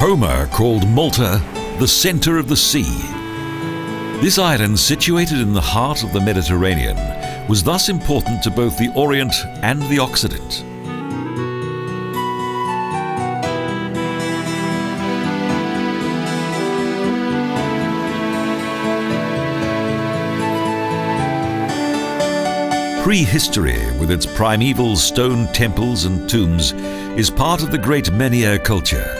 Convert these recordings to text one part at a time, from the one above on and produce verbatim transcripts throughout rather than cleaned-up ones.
Homer called Malta the center of the sea. This island, situated in the heart of the Mediterranean, was thus important to both the Orient and the Occident. Prehistory, with its primeval stone temples and tombs, is part of the great Meniere culture.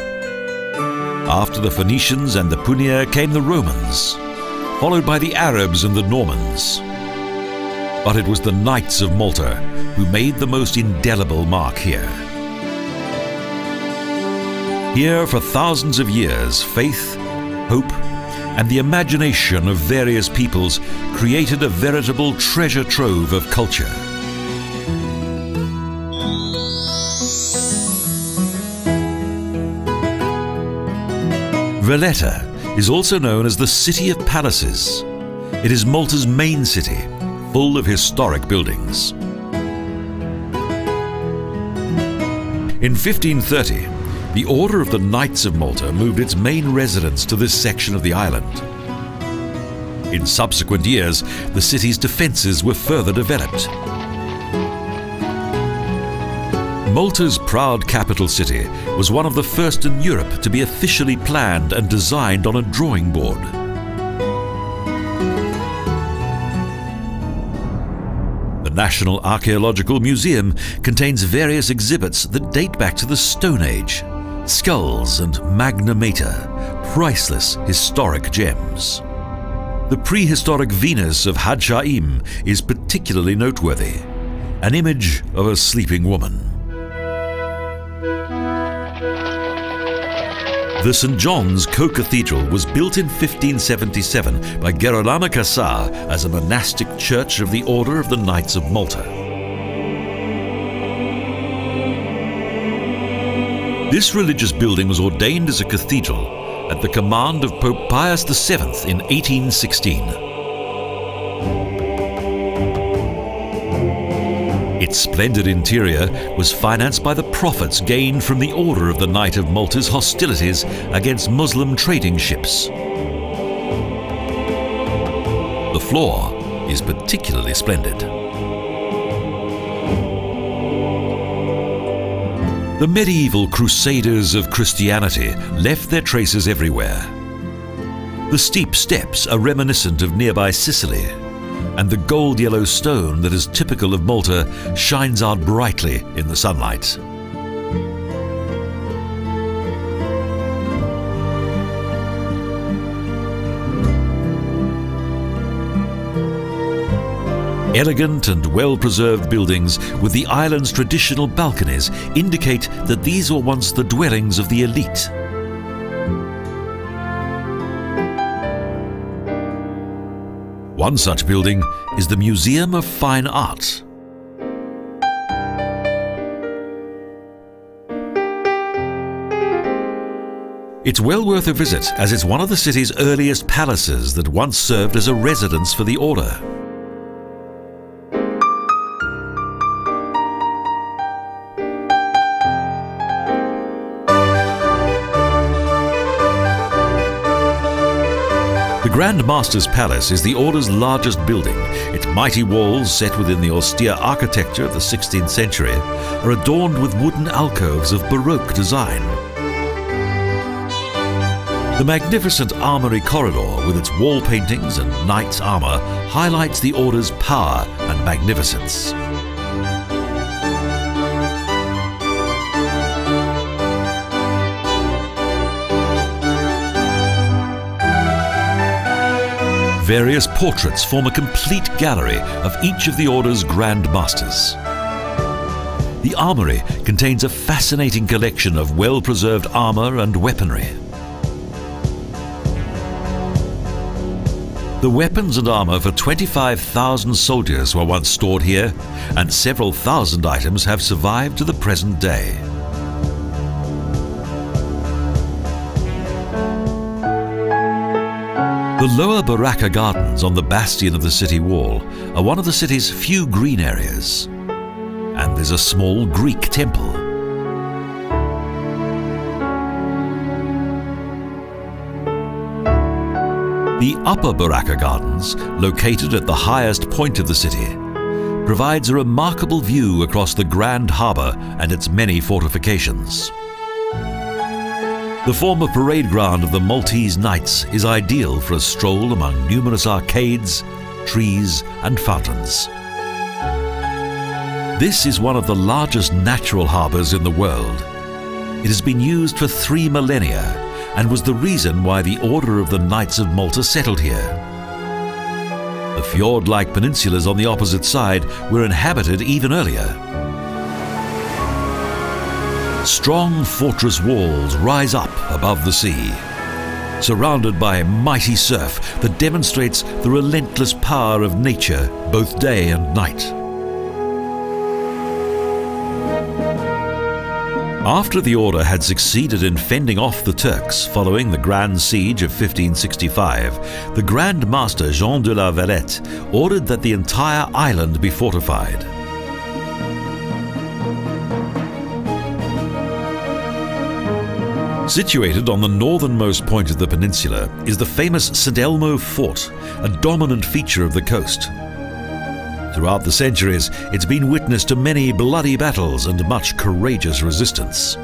After the Phoenicians and the Punier came the Romans, followed by the Arabs and the Normans. But it was the Knights of Malta who made the most indelible mark here. Here, for thousands of years, faith, hope, and the imagination of various peoples created a veritable treasure trove of culture. Valletta is also known as the City of Palaces. It is Malta's main city, full of historic buildings. In fifteen thirty, the Order of the Knights of Malta moved its main residence to this section of the island. In subsequent years, the city's defences were further developed. Malta's proud capital city was one of the first in Europe to be officially planned and designed on a drawing board. The National Archaeological Museum contains various exhibits that date back to the Stone Age. Skulls and Magna Mater, priceless historic gems. The prehistoric Venus of Ħaġar Qim is particularly noteworthy, an image of a sleeping woman. The Saint John's Co-Cathedral was built in fifteen seventy-seven by Girolamo Cassar as a monastic church of the Order of the Knights of Malta. This religious building was ordained as a cathedral at the command of Pope Pius the seventh in eighteen sixteen. Its splendid interior was financed by the profits gained from the Order of the Knight of Malta's hostilities against Muslim trading ships. The floor is particularly splendid. The medieval crusaders of Christianity left their traces everywhere. The steep steps are reminiscent of nearby Sicily, and the gold-yellow stone that is typical of Malta shines out brightly in the sunlight. Elegant and well-preserved buildings with the island's traditional balconies indicate that these were once the dwellings of the elite. One such building is the Museum of Fine Art. It's well worth a visit, as it's one of the city's earliest palaces that once served as a residence for the order. The Grand Master's Palace is the Order's largest building. Its mighty walls, set within the austere architecture of the sixteenth century, are adorned with wooden alcoves of Baroque design. The magnificent armory corridor, with its wall paintings and knight's armour, highlights the Order's power and magnificence. Various portraits form a complete gallery of each of the Order's Grand Masters. The armory contains a fascinating collection of well-preserved armour and weaponry. The weapons and armour for twenty-five thousand soldiers were once stored here, and several thousand items have survived to the present day. The lower Baraka Gardens on the bastion of the city wall are one of the city's few green areas, and there's a small Greek temple. The upper Baraka Gardens, located at the highest point of the city, provides a remarkable view across the Grand Harbour and its many fortifications. The former parade ground of the Maltese Knights is ideal for a stroll among numerous arcades, trees and fountains. This is one of the largest natural harbours in the world. It has been used for three millennia and was the reason why the Order of the Knights of Malta settled here. The fjord-like peninsulas on the opposite side were inhabited even earlier. Strong fortress walls rise up above the sea, surrounded by a mighty surf that demonstrates the relentless power of nature both day and night. After the order had succeeded in fending off the Turks following the Grand Siege of fifteen sixty-five, the Grand Master Jean de la Valette ordered that the entire island be fortified. Situated on the northernmost point of the peninsula is the famous Saint Elmo Fort, a dominant feature of the coast. Throughout the centuries, it's been witness to many bloody battles and much courageous resistance.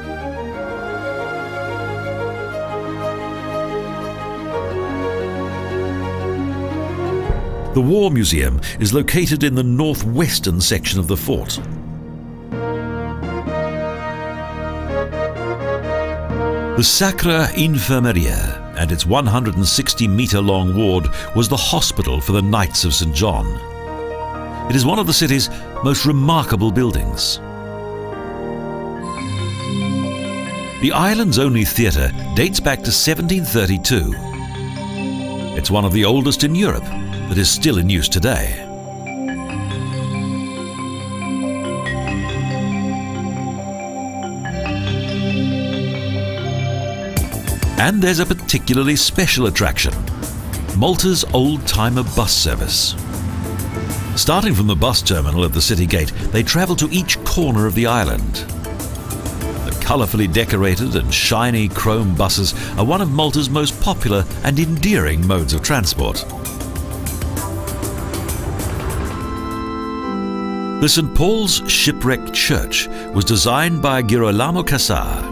The War Museum is located in the northwestern section of the fort. The Sacra Infermeria and its one hundred sixty metre long ward was the hospital for the Knights of Saint John. It is one of the city's most remarkable buildings. The island's only theatre dates back to seventeen thirty-two. It's one of the oldest in Europe that is still in use today. And there's a particularly special attraction, Malta's old-timer bus service. Starting from the bus terminal at the city gate, they travel to each corner of the island. The colourfully decorated and shiny chrome buses are one of Malta's most popular and endearing modes of transport. The Saint Paul's Shipwreck Church was designed by Girolamo Cassar.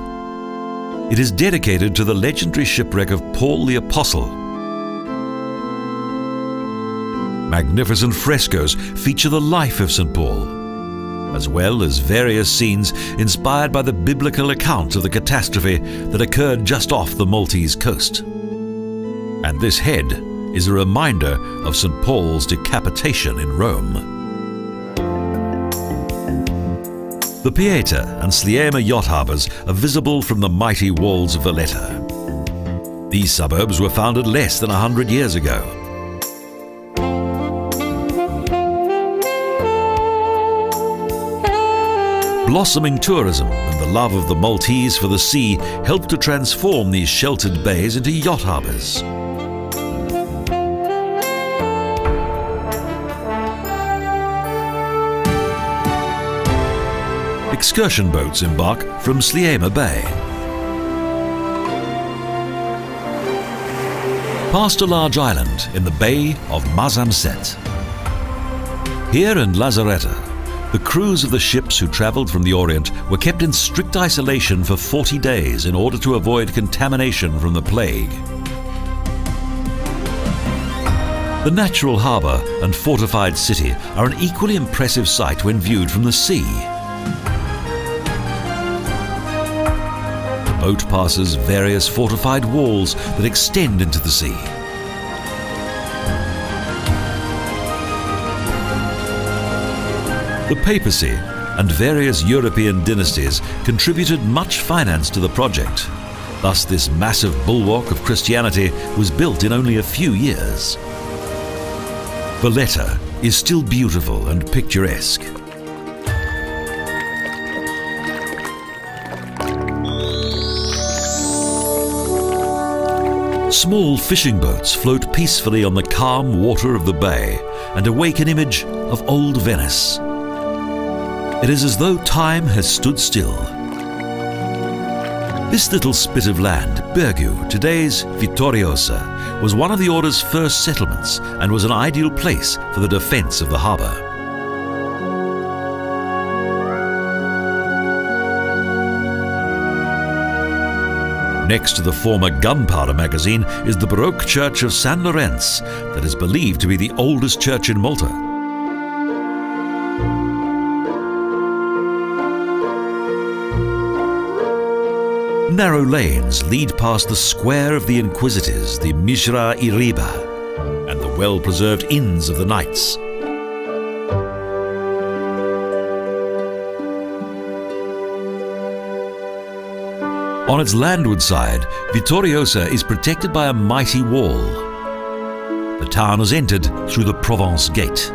It is dedicated to the legendary shipwreck of Paul the Apostle. Magnificent frescoes feature the life of Saint Paul, as well as various scenes inspired by the biblical account of the catastrophe that occurred just off the Maltese coast. And this head is a reminder of Saint Paul's decapitation in Rome. The Pieta and Sliema yacht harbours are visible from the mighty walls of Valletta. These suburbs were founded less than a hundred years ago. Blossoming tourism and the love of the Maltese for the sea helped to transform these sheltered bays into yacht harbours. Excursion boats embark from Sliema Bay. Past a large island in the bay of Marsamxett. Here in Lazaretto, the crews of the ships who travelled from the Orient were kept in strict isolation for forty days in order to avoid contamination from the plague. The natural harbour and fortified city are an equally impressive sight when viewed from the sea. The boat passes various fortified walls that extend into the sea. The papacy and various European dynasties contributed much finance to the project. Thus, this massive bulwark of Christianity was built in only a few years. Valletta is still beautiful and picturesque. Small fishing boats float peacefully on the calm water of the bay and awake an image of old Venice. It is as though time has stood still. This little spit of land, Birgu, today's Vittoriosa, was one of the order's first settlements and was an ideal place for the defence of the harbour. Next to the former gunpowder magazine is the Baroque church of San Lorenz that is believed to be the oldest church in Malta. Narrow lanes lead past the square of the Inquisitors, the Misra Irriba, and the well-preserved inns of the knights. On its landward side, Vittoriosa is protected by a mighty wall. The town is entered through the Provence Gate.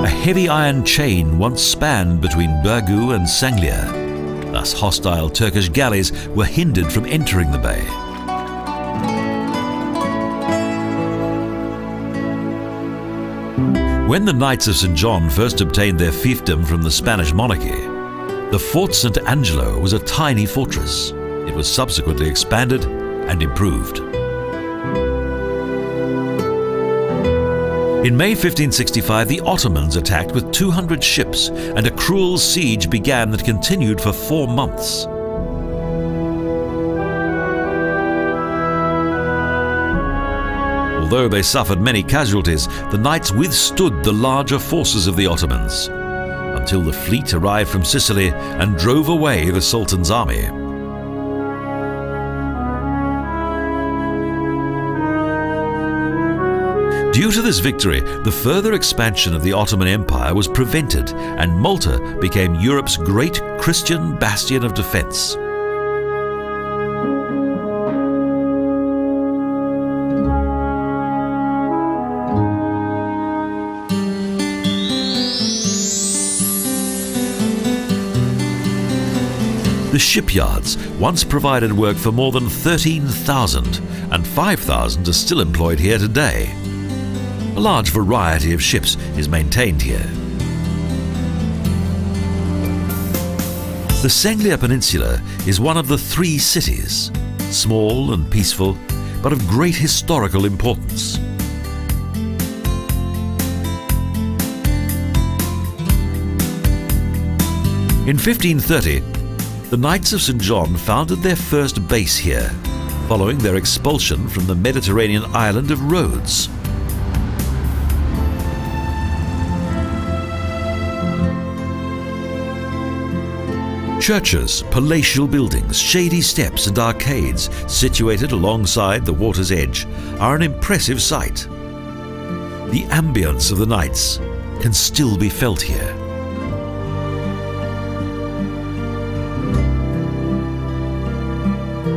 A heavy iron chain once spanned between Birgu and Senglea. Thus hostile Turkish galleys were hindered from entering the bay. When the Knights of Saint John first obtained their fiefdom from the Spanish monarchy, the Fort Saint Angelo was a tiny fortress. It was subsequently expanded and improved. In May fifteen sixty-five, the Ottomans attacked with two hundred ships, and a cruel siege began that continued for four months. Although they suffered many casualties, the knights withstood the larger forces of the Ottomans, until the fleet arrived from Sicily and drove away the Sultan's army. Due to this victory, the further expansion of the Ottoman Empire was prevented, and Malta became Europe's great Christian bastion of defence. The shipyards once provided work for more than thirteen thousand, and five thousand are still employed here today. A large variety of ships is maintained here. The Senglea Peninsula is one of the three cities, small and peaceful, but of great historical importance. In fifteen thirty, the Knights of Saint John founded their first base here, following their expulsion from the Mediterranean island of Rhodes. Churches, palatial buildings, shady steps and arcades situated alongside the water's edge are an impressive sight. The ambience of the Knights can still be felt here.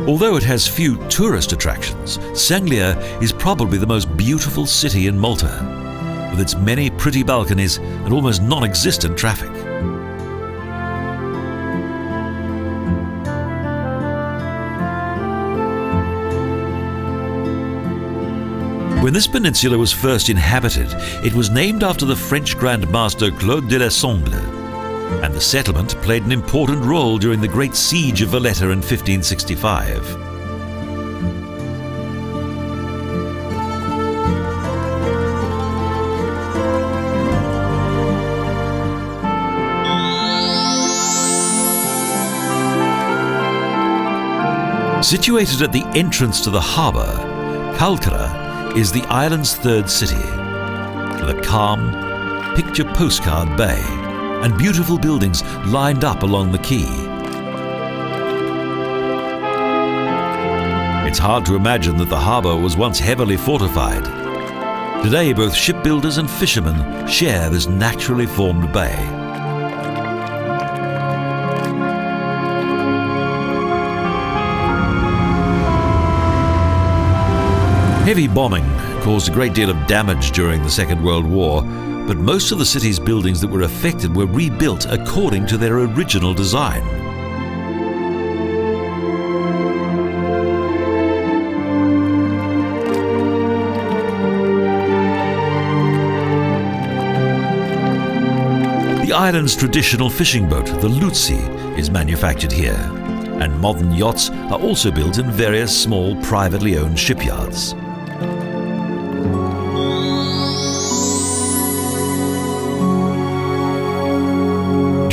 Although it has few tourist attractions, Senglea is probably the most beautiful city in Malta, with its many pretty balconies and almost non-existent traffic. When this peninsula was first inhabited, it was named after the French Grand Master Claude de la Sangle, and the settlement played an important role during the Great Siege of Valletta in fifteen sixty-five. Situated at the entrance to the harbour, Kalkara is the island's third city, with a calm, picture postcard bay and beautiful buildings lined up along the quay. It's hard to imagine that the harbour was once heavily fortified. Today, both shipbuilders and fishermen share this naturally formed bay. Heavy bombing caused a great deal of damage during the Second World War, but most of the city's buildings that were affected were rebuilt according to their original design. island's traditional fishing boat, the Luzzu, is manufactured here, and modern yachts are also built in various small privately owned shipyards.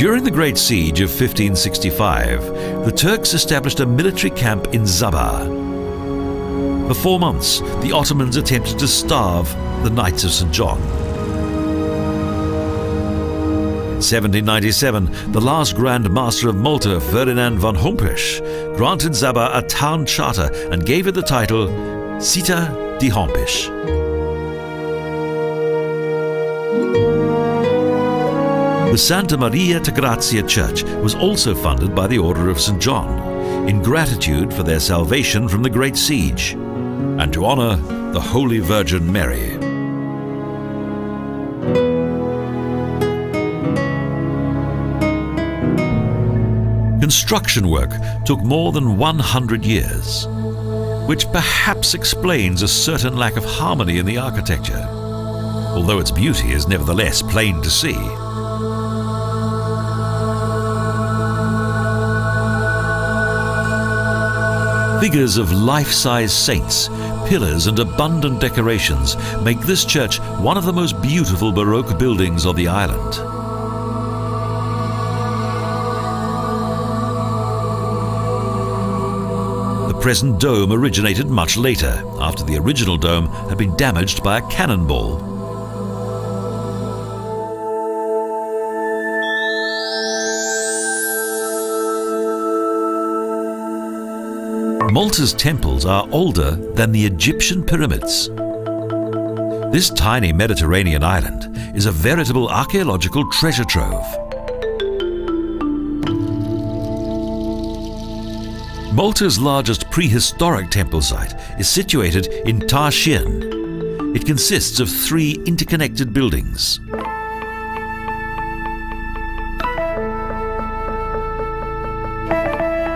During the Great Siege of fifteen sixty-five, the Turks established a military camp in Zabbar. For four months, the Ottomans attempted to starve the Knights of Saint John. In seventeen ninety-seven, the last Grand Master of Malta, Ferdinand von Hompisch, granted Zabbar a town charter and gave it the title Citta di Hompisch. The Santa Maria de Grazia Church was also funded by the Order of Saint John in gratitude for their salvation from the Great Siege and to honor the Holy Virgin Mary. Construction work took more than one hundred years, which perhaps explains a certain lack of harmony in the architecture, although its beauty is nevertheless plain to see. Figures of life-size saints, pillars and abundant decorations make this church one of the most beautiful Baroque buildings on the island. The present dome originated much later, after the original dome had been damaged by a cannonball. Malta's temples are older than the Egyptian pyramids. This tiny Mediterranean island is a veritable archaeological treasure trove. Malta's largest prehistoric temple site is situated in Tarxien. It consists of three interconnected buildings.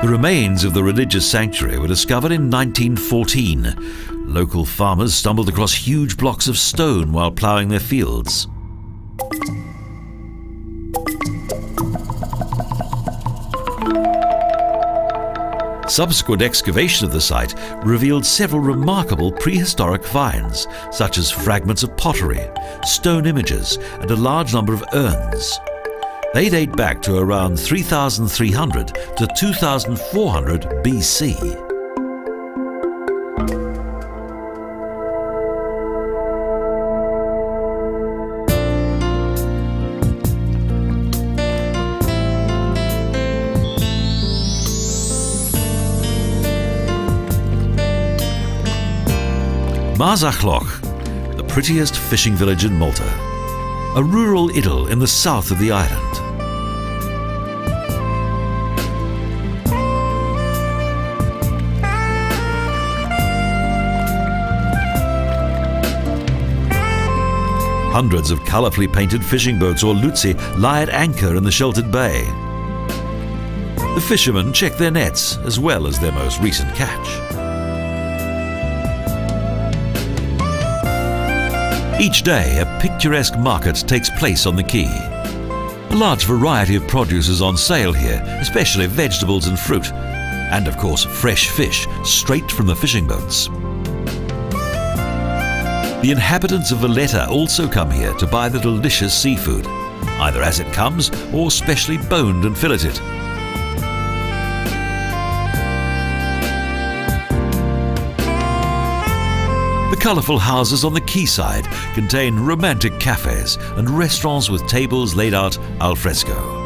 The remains of the religious sanctuary were discovered in nineteen fourteen. Local farmers stumbled across huge blocks of stone while ploughing their fields. Subsequent excavation of the site revealed several remarkable prehistoric finds, such as fragments of pottery, stone images, and a large number of urns. They date back to around three thousand three hundred to two thousand four hundred B C. Marsaxlokk, the prettiest fishing village in Malta, a rural idyll in the south of the island. Hundreds of colourfully painted fishing boats or luzzi lie at anchor in the sheltered bay. The fishermen check their nets as well as their most recent catch. Each day a picturesque market takes place on the quay. A large variety of produce is on sale here, especially vegetables and fruit, and of course fresh fish straight from the fishing boats. The inhabitants of Valletta also come here to buy the delicious seafood, either as it comes or specially boned and filleted. The colourful houses on the quayside contain romantic cafes and restaurants with tables laid out al fresco.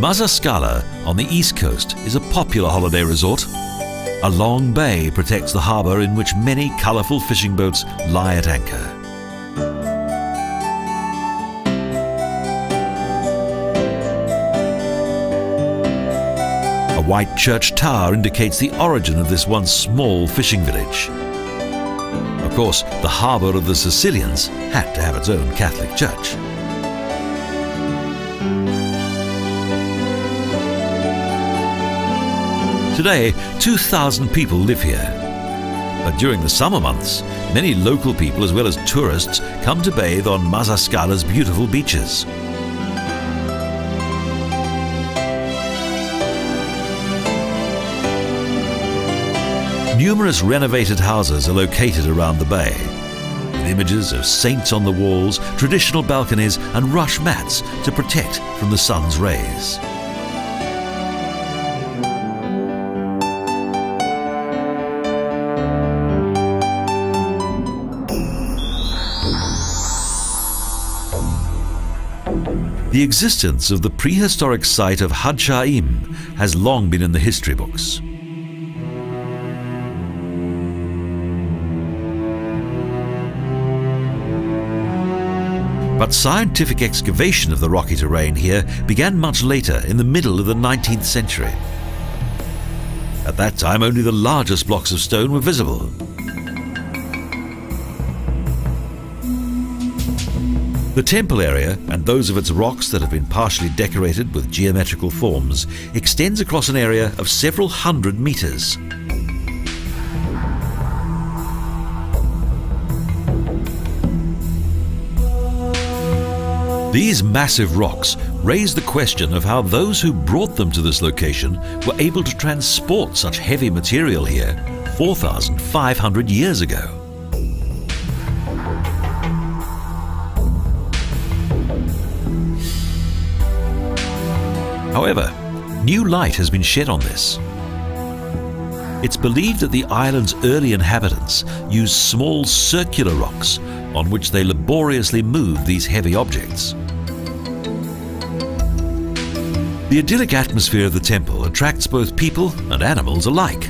Marsascala on the east coast is a popular holiday resort. A long bay protects the harbour in which many colourful fishing boats lie at anchor. A white church tower indicates the origin of this once small fishing village. Of course, the harbour of the Sicilians had to have its own Catholic church. Today, two thousand people live here. But during the summer months, many local people as well as tourists come to bathe on Marsascala's beautiful beaches. Numerous renovated houses are located around the bay, with images of saints on the walls, traditional balconies and rush mats to protect from the sun's rays. The existence of the prehistoric site of Ħaġar Qim has long been in the history books. But scientific excavation of the rocky terrain here began much later, in the middle of the nineteenth century. At that time, only the largest blocks of stone were visible. The temple area, and those of its rocks that have been partially decorated with geometrical forms, extends across an area of several hundred meters. These massive rocks raise the question of how those who brought them to this location were able to transport such heavy material here four thousand five hundred years ago. However, new light has been shed on this. It's believed that the island's early inhabitants used small circular rocks on which they laboriously moved these heavy objects. The idyllic atmosphere of the temple attracts both people and animals alike.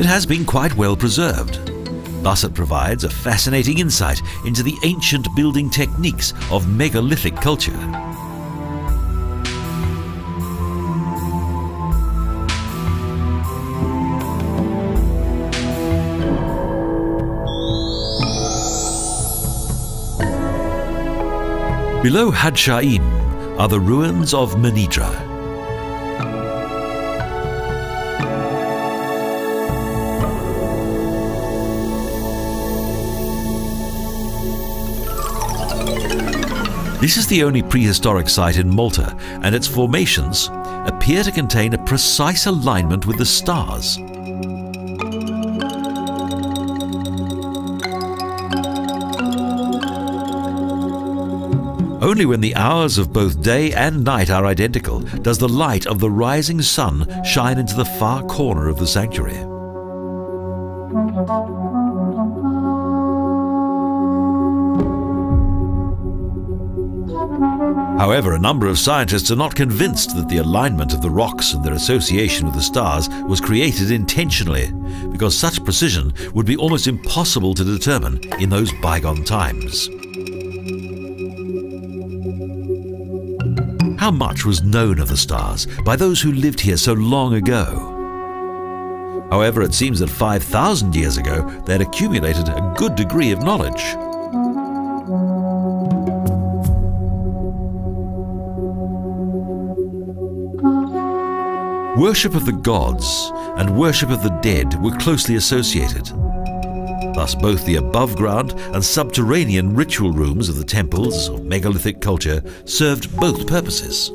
It has been quite well preserved. Thus it provides a fascinating insight into the ancient building techniques of megalithic culture. Below Ħaġar Qim are the ruins of Mnajdra. This is the only prehistoric site in Malta, and its formations appear to contain a precise alignment with the stars. Only when the hours of both day and night are identical does the light of the rising sun shine into the far corner of the sanctuary. However, a number of scientists are not convinced that the alignment of the rocks and their association with the stars was created intentionally, because such precision would be almost impossible to determine in those bygone times. How much was known of the stars by those who lived here so long ago? However, it seems that five thousand years ago they had accumulated a good degree of knowledge. Worship of the gods and worship of the dead were closely associated. Thus, both the above-ground and subterranean ritual rooms of the temples of megalithic culture served both purposes.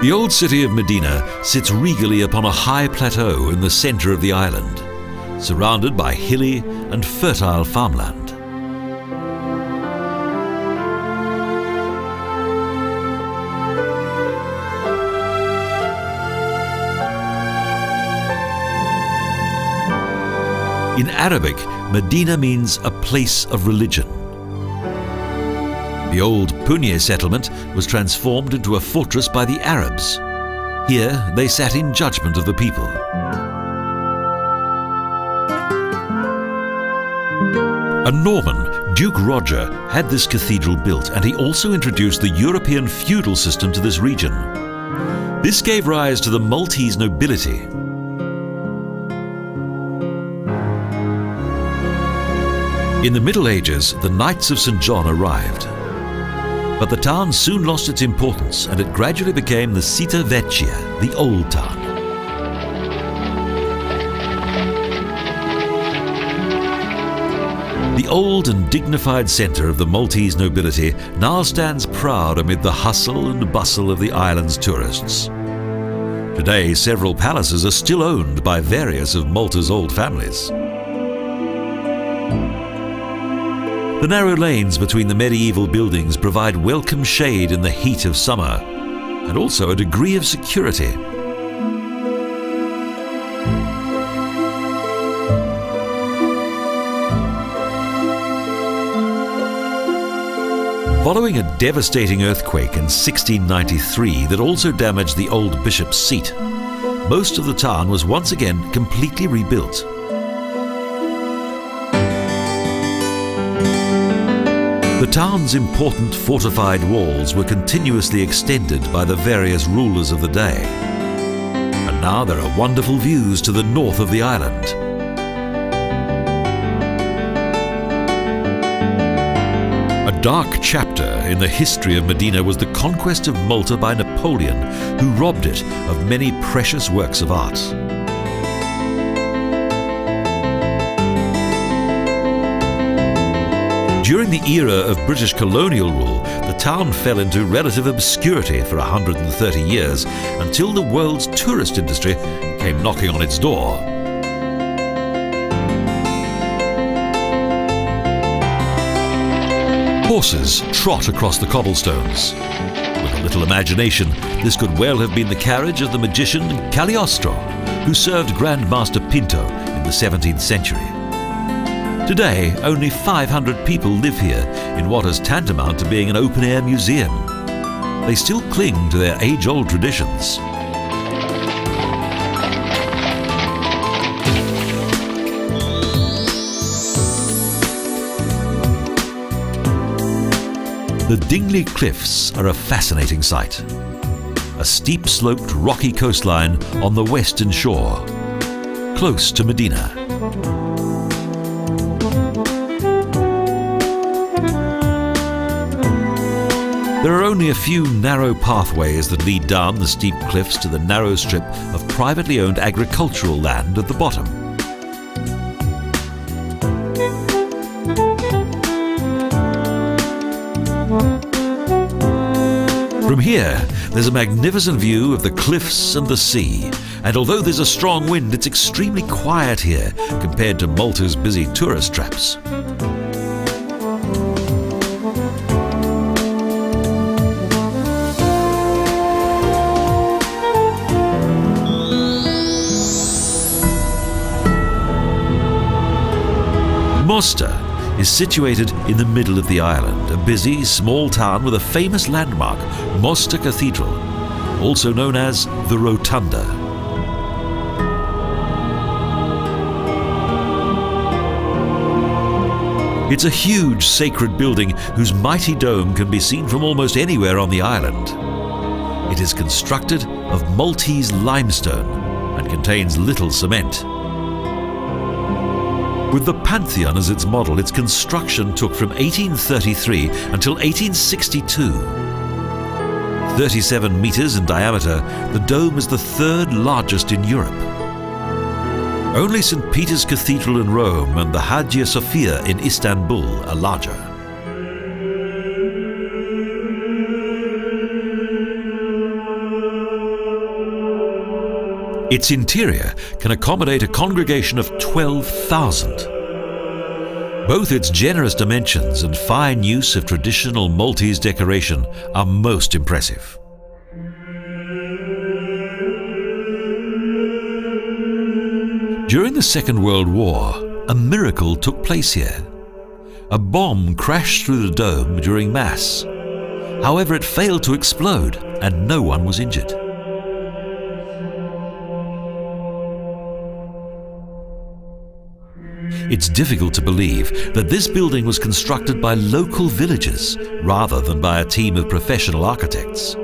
The old city of Mdina sits regally upon a high plateau in the centre of the island, surrounded by hilly and fertile farmland. In Arabic, Mdina means a place of religion. The old Punye settlement was transformed into a fortress by the Arabs. Here they sat in judgment of the people. A Norman, Duke Roger, had this cathedral built, and he also introduced the European feudal system to this region. This gave rise to the Maltese nobility. In the Middle Ages, the Knights of Saint John arrived. But the town soon lost its importance and it gradually became the Citta Vecchia, the old town. The old and dignified centre of the Maltese nobility now stands proud amid the hustle and bustle of the island's tourists. Today, several palaces are still owned by various of Malta's old families. The narrow lanes between the medieval buildings provide welcome shade in the heat of summer, and also a degree of security. Following a devastating earthquake in sixteen ninety-three that also damaged the old bishop's seat, most of the town was once again completely rebuilt. The town's important fortified walls were continuously extended by the various rulers of the day. And now there are wonderful views to the north of the island. A dark chapter in the history of Mdina was the conquest of Malta by Napoleon, who robbed it of many precious works of art. During the era of British colonial rule, the town fell into relative obscurity for one hundred thirty years, until the world's tourist industry came knocking on its door. Horses trot across the cobblestones. With a little imagination, this could well have been the carriage of the magician Cagliostro, who served Grand Master Pinto in the seventeenth century. Today, only five hundred people live here in what is tantamount to being an open-air museum. They still cling to their age-old traditions. The Dingley Cliffs are a fascinating sight. A steep-sloped rocky coastline on the western shore, close to Mdina. There are only a few narrow pathways that lead down the steep cliffs to the narrow strip of privately owned agricultural land at the bottom. From here, there's a magnificent view of the cliffs and the sea, and although there's a strong wind, it's extremely quiet here compared to Malta's busy tourist traps. Mosta is situated in the middle of the island, a busy, small town with a famous landmark, Mosta Cathedral, also known as the Rotunda. It's a huge sacred building whose mighty dome can be seen from almost anywhere on the island. It is constructed of Maltese limestone and contains little cement. With the Pantheon as its model, its construction took from eighteen thirty-three until eighteen sixty-two. thirty-seven meters in diameter, the dome is the third largest in Europe. Only Saint Peter's Cathedral in Rome and the Hagia Sophia in Istanbul are larger. Its interior can accommodate a congregation of twelve thousand. Both its generous dimensions and fine use of traditional Maltese decoration are most impressive. During the Second World War, a miracle took place here. A bomb crashed through the dome during mass. However, it failed to explode and no one was injured. It's difficult to believe that this building was constructed by local villagers rather than by a team of professional architects.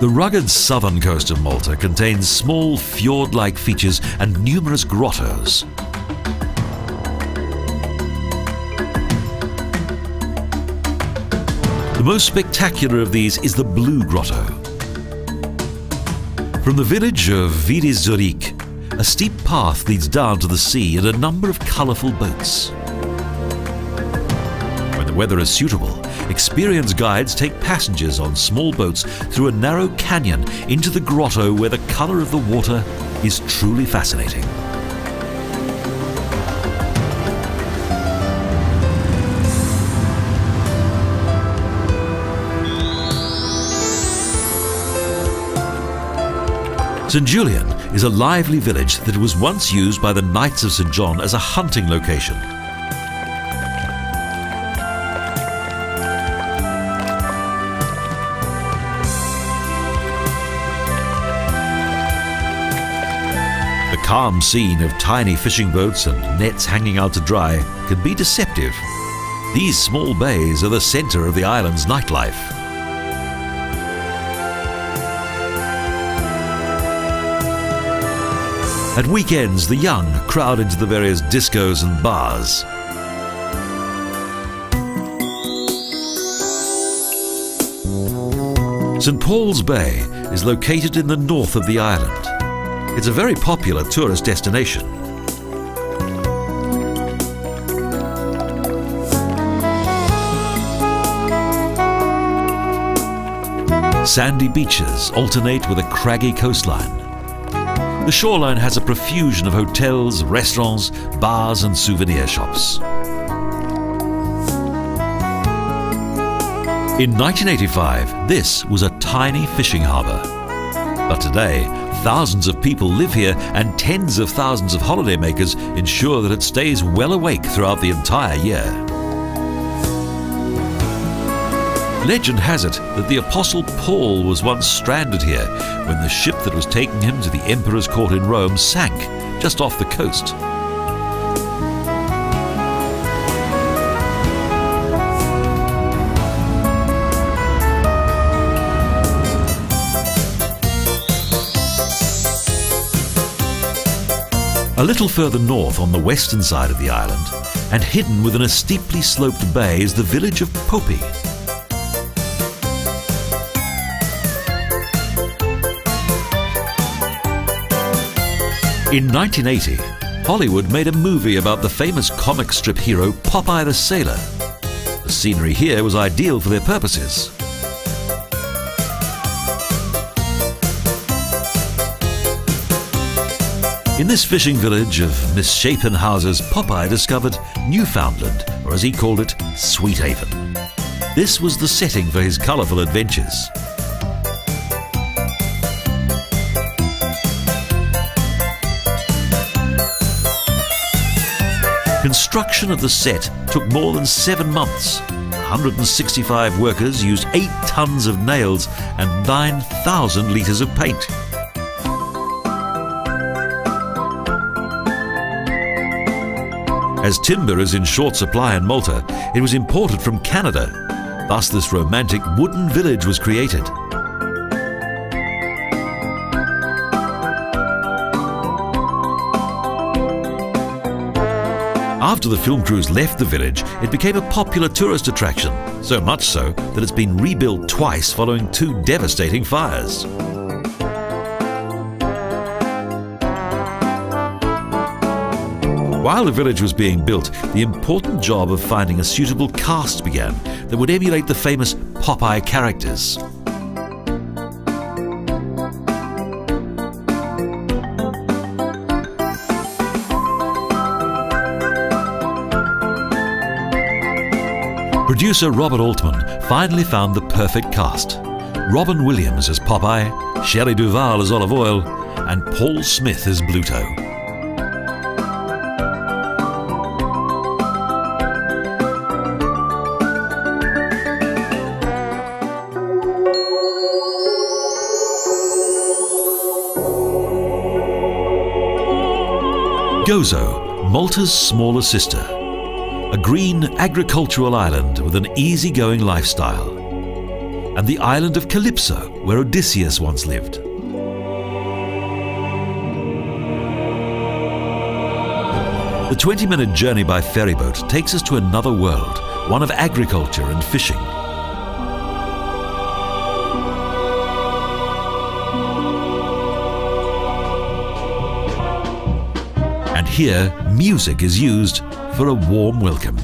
The rugged southern coast of Malta contains small fjord-like features and numerous grottos. The most spectacular of these is the Blue Grotto. From the village of Vidizuric, a steep path leads down to the sea and a number of colourful boats. When the weather is suitable, experienced guides take passengers on small boats through a narrow canyon into the grotto where the colour of the water is truly fascinating. Saint Julian is a lively village that was once used by the Knights of Saint John as a hunting location. The calm scene of tiny fishing boats and nets hanging out to dry can be deceptive. These small bays are the centre of the island's nightlife. At weekends, the young crowd into the various discos and bars. Saint Paul's Bay is located in the north of the island. It's a very popular tourist destination. Sandy beaches alternate with a craggy coastline. The shoreline has a profusion of hotels, restaurants, bars and souvenir shops. In nineteen eighty-five, this was a tiny fishing harbour. But today, thousands of people live here and tens of thousands of holidaymakers ensure that it stays well awake throughout the entire year. Legend has it that the Apostle Paul was once stranded here when the ship that was taking him to the Emperor's court in Rome sank just off the coast. A little further north on the western side of the island and hidden within a steeply sloped bay is the village of Popi. In nineteen eighty, Hollywood made a movie about the famous comic strip hero Popeye the Sailor. The scenery here was ideal for their purposes. In this fishing village of misshapen houses, Popeye discovered Newfoundland, or as he called it, Sweet Haven. This was the setting for his colourful adventures. Construction of the set took more than seven months. one hundred sixty-five workers used eight tons of nails and nine thousand litres of paint. As timber is in short supply in Malta, it was imported from Canada. Thus, this romantic wooden village was created. After the film crews left the village, it became a popular tourist attraction, so much so that it's been rebuilt twice following two devastating fires. While the village was being built, the important job of finding a suitable cast began that would emulate the famous Popeye characters. Producer Robert Altman finally found the perfect cast. Robin Williams as Popeye, Shelley Duvall as Olive Oil, and Paul Smith as Bluto. Gozo, Malta's smaller sister. A green agricultural island with an easygoing lifestyle. and the island of Calypso, where Odysseus once lived. The twenty-minute journey by ferryboat takes us to another world, one of agriculture and fishing. And here, music is used for a warm welcome.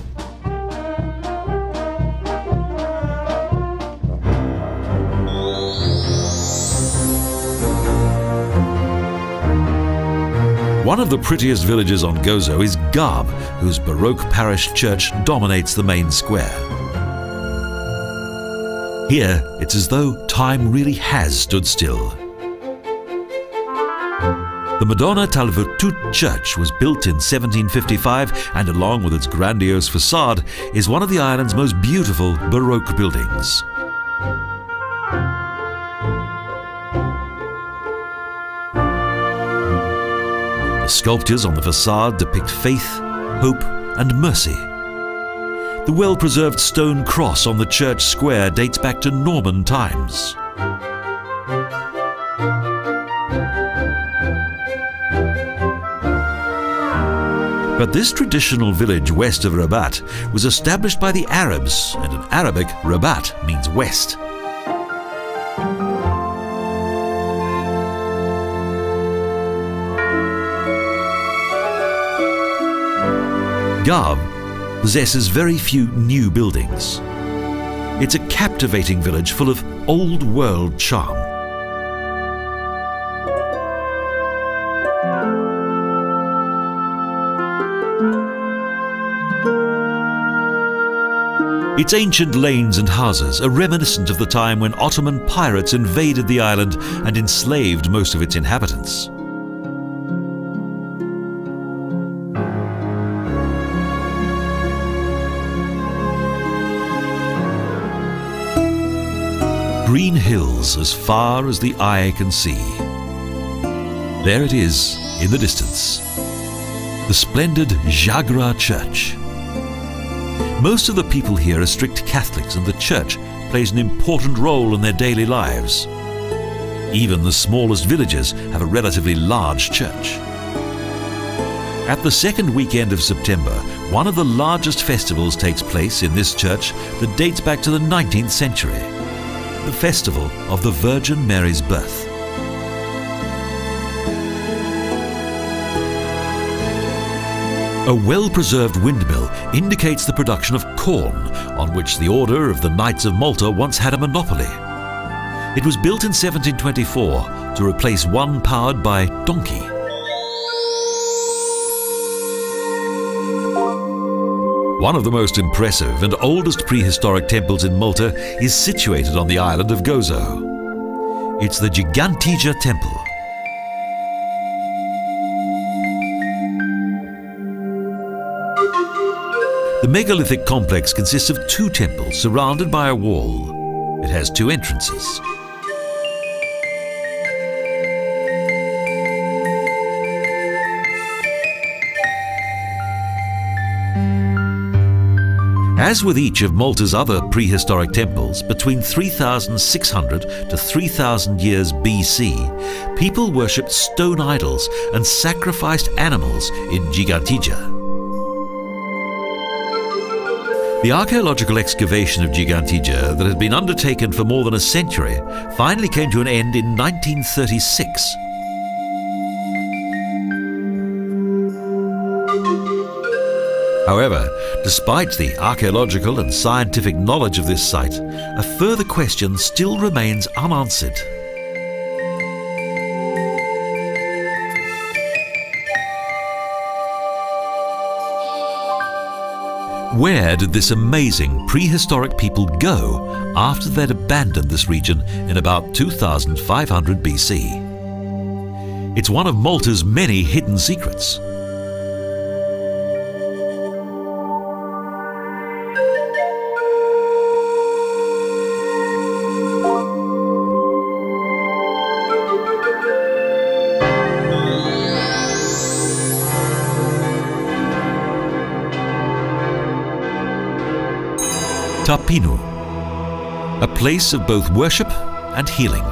One of the prettiest villages on Gozo is Gharb, whose Baroque parish church dominates the main square. Here, it's as though time really has stood still. The Madonna tal Virtù Church was built in seventeen fifty-five and, along with its grandiose facade, is one of the island's most beautiful Baroque buildings. The sculptures on the facade depict faith, hope and mercy. The well-preserved stone cross on the church square dates back to Norman times. But this traditional village west of Rabat was established by the Arabs, and in Arabic, Rabat means west. Gharb possesses very few new buildings. It's a captivating village full of old world charm. Its ancient lanes and houses are reminiscent of the time when Ottoman pirates invaded the island and enslaved most of its inhabitants. Green hills as far as the eye can see. There it is in the distance, the splendid Ħaġar Church. Most of the people here are strict Catholics, and the church plays an important role in their daily lives. Even the smallest villages have a relatively large church. At the second weekend of September, one of the largest festivals takes place in this church that dates back to the nineteenth century. The festival of the Virgin Mary's birth. A well-preserved windmill indicates the production of corn, on which the Order of the Knights of Malta once had a monopoly. It was built in seventeen twenty-four to replace one powered by donkey. One of the most impressive and oldest prehistoric temples in Malta is situated on the island of Gozo. It's the Gigantija Temple. The megalithic complex consists of two temples surrounded by a wall. It has two entrances. As with each of Malta's other prehistoric temples, between three thousand six hundred to three thousand years B C, people worshipped stone idols and sacrificed animals in Gigantija. The archaeological excavation of Gigantija that had been undertaken for more than a century finally came to an end in nineteen thirty-six. However, despite the archaeological and scientific knowledge of this site, a further question still remains unanswered. Where did this amazing prehistoric people go after they'd abandoned this region in about two thousand five hundred B C? It's one of Malta's many hidden secrets. Ta' Pinu, a place of both worship and healing.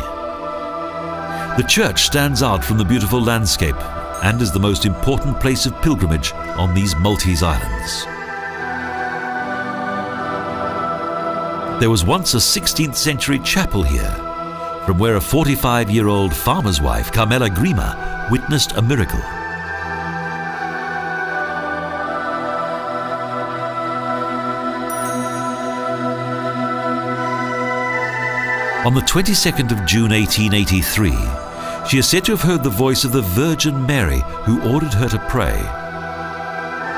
The church stands out from the beautiful landscape and is the most important place of pilgrimage on these Maltese islands. There was once a sixteenth century chapel here, from where a forty-five-year-old farmer's wife, Carmela Grima, witnessed a miracle. On the twenty-second of June eighteen eighty-three, she is said to have heard the voice of the Virgin Mary, who ordered her to pray.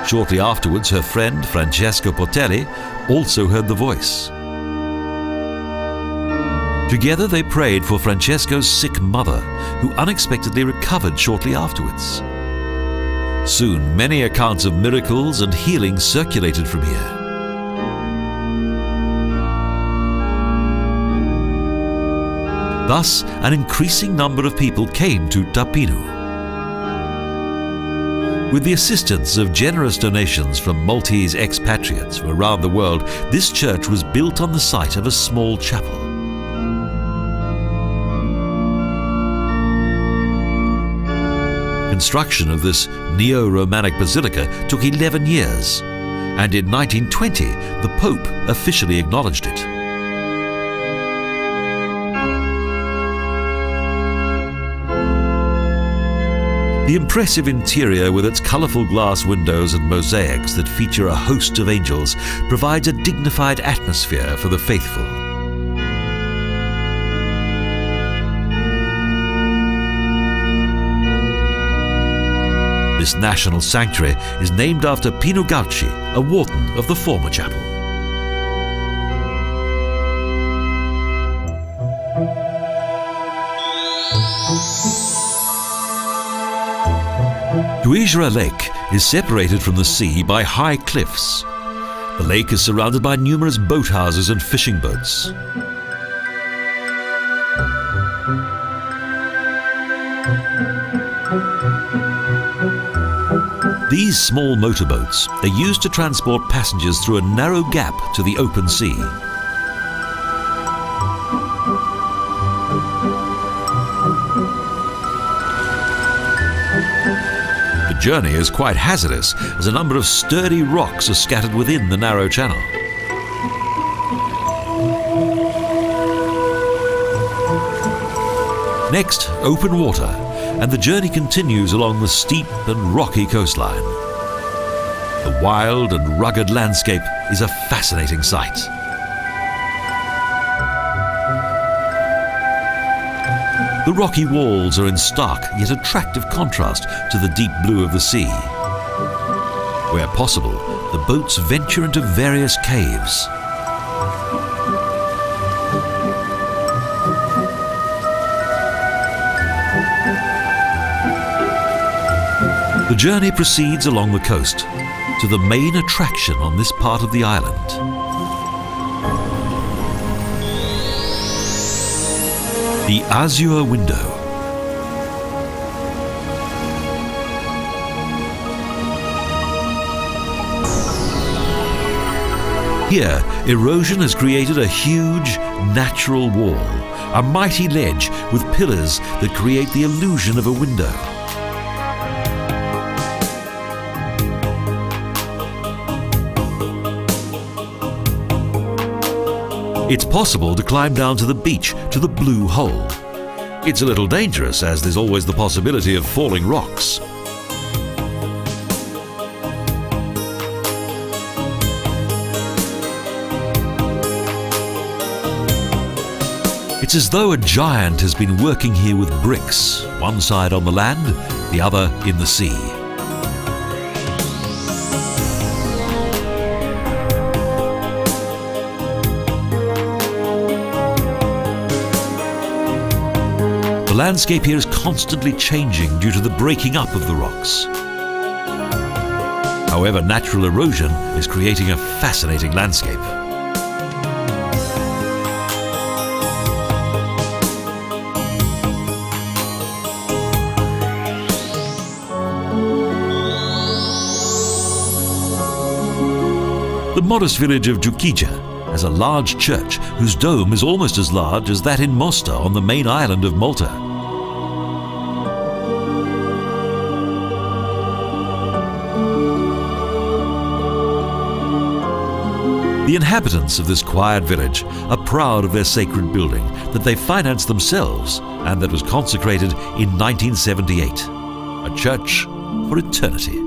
Shortly afterwards, her friend Francesco Portelli also heard the voice. Together they prayed for Francesco's sick mother, who unexpectedly recovered shortly afterwards. Soon, many accounts of miracles and healing circulated from here. Thus, an increasing number of people came to Ta' Pinu. With the assistance of generous donations from Maltese expatriates from around the world, this church was built on the site of a small chapel. Construction of this neo-Romanic basilica took eleven years, and in nineteen twenty, the Pope officially acknowledged it. The impressive interior, with its colourful glass windows and mosaics that feature a host of angels, provides a dignified atmosphere for the faithful. This national sanctuary is named after Pino Gauci, a warden of the former chapel. Mnajdra Lake is separated from the sea by high cliffs. The lake is surrounded by numerous boathouses and fishing boats. These small motorboats are used to transport passengers through a narrow gap to the open sea. The journey is quite hazardous, as a number of sturdy rocks are scattered within the narrow channel. Next, open water, and the journey continues along the steep and rocky coastline. The wild and rugged landscape is a fascinating sight. The rocky walls are in stark yet attractive contrast to the deep blue of the sea. Where possible, the boats venture into various caves. The journey proceeds along the coast to the main attraction on this part of the island. The Azure Window. Here, erosion has created a huge natural wall, a mighty ledge with pillars that create the illusion of a window. It's possible to climb down to the beach, to the blue hole. It's a little dangerous, as there's always the possibility of falling rocks. It's as though a giant has been working here with bricks, one side on the land, the other in the sea. The landscape here is constantly changing due to the breaking up of the rocks. However, natural erosion is creating a fascinating landscape. The modest village of Giuchija as a large church whose dome is almost as large as that in Mosta on the main island of Malta. The inhabitants of this quiet village are proud of their sacred building that they financed themselves and that was consecrated in nineteen seventy-eight, a church for eternity.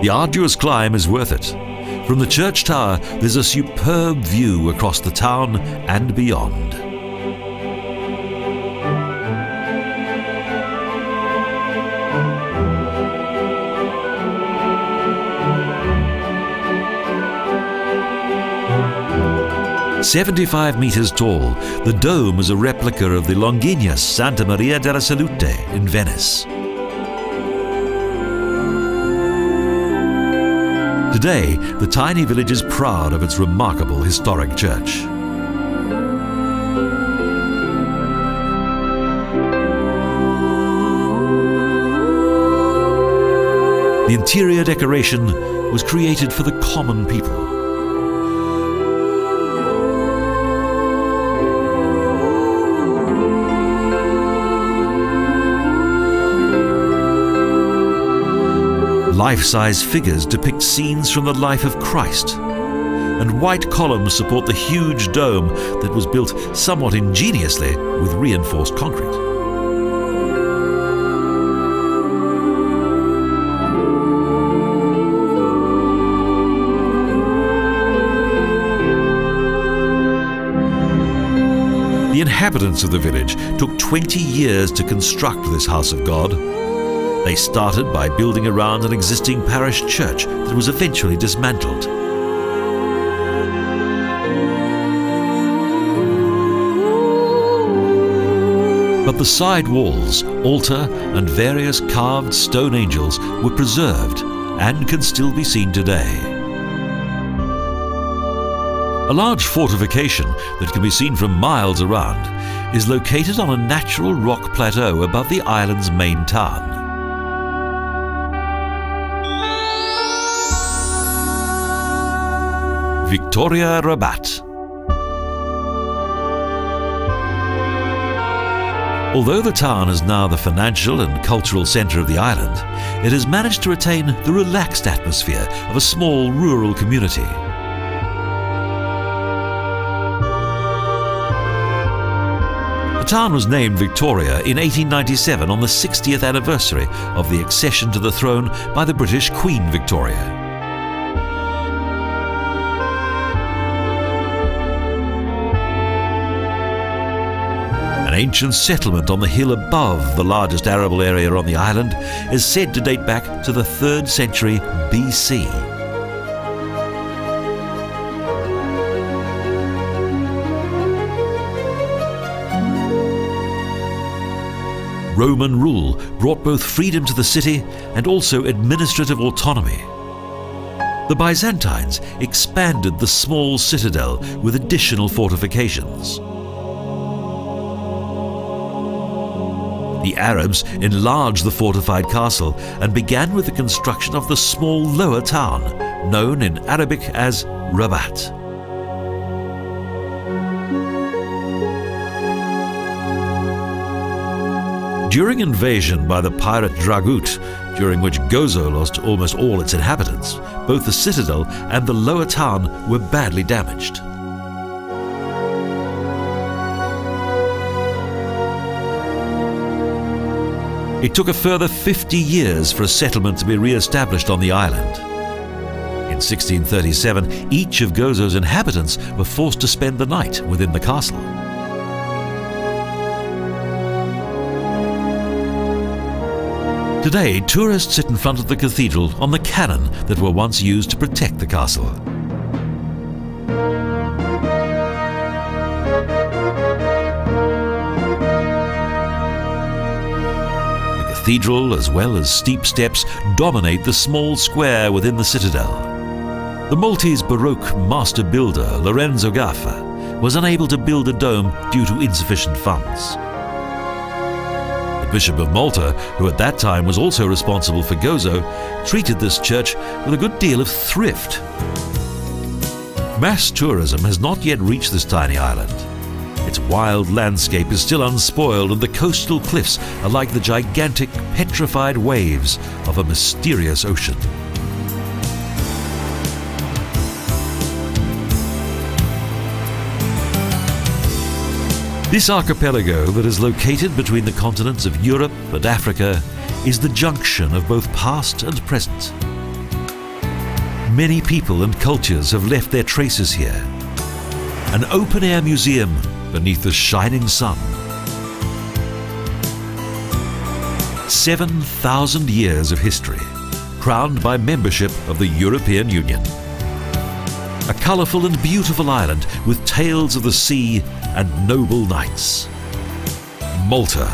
The arduous climb is worth it. From the church tower, there's a superb view across the town and beyond. seventy-five meters tall, the dome is a replica of the longitudinal Santa Maria della Salute in Venice. Today, the tiny village is proud of its remarkable historic church. The interior decoration was created for the common people. Life-size figures depict scenes from the life of Christ, and white columns support the huge dome that was built somewhat ingeniously with reinforced concrete. The inhabitants of the village took twenty years to construct this house of God. They started by building around an existing parish church that was eventually dismantled. But the side walls, altar, and various carved stone angels were preserved and can still be seen today. A large fortification that can be seen from miles around is located on a natural rock plateau above the island's main town. Victoria Rabat. Although the town is now the financial and cultural centre of the island, it has managed to retain the relaxed atmosphere of a small rural community. The town was named Victoria in eighteen ninety-seven on the sixtieth anniversary of the accession to the throne by the British Queen Victoria. An ancient settlement on the hill above the largest arable area on the island is said to date back to the third century B C. Roman rule brought both freedom to the city and also administrative autonomy. The Byzantines expanded the small citadel with additional fortifications. The Arabs enlarged the fortified castle and began with the construction of the small lower town, known in Arabic as Rabat. During invasion by the pirate Dragut, during which Gozo lost almost all its inhabitants, both the citadel and the lower town were badly damaged. It took a further fifty years for a settlement to be re-established on the island. In sixteen thirty-seven, each of Gozo's inhabitants were forced to spend the night within the castle. Today, tourists sit in front of the cathedral on the cannon that were once used to protect the castle. The cathedral, as well as steep steps, dominate the small square within the citadel. The Maltese Baroque master builder Lorenzo Gaffa was unable to build a dome due to insufficient funds. Bishop of Malta, who at that time was also responsible for Gozo, treated this church with a good deal of thrift. Mass tourism has not yet reached this tiny island. Its wild landscape is still unspoiled, and the coastal cliffs are like the gigantic, petrified waves of a mysterious ocean. This archipelago that is located between the continents of Europe and Africa is the junction of both past and present. Many people and cultures have left their traces here. An open-air museum beneath the shining sun. seven thousand years of history, crowned by membership of the European Union. A colourful and beautiful island with tales of the sea and noble knights. Malta,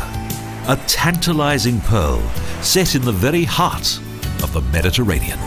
a tantalising pearl set in the very heart of the Mediterranean.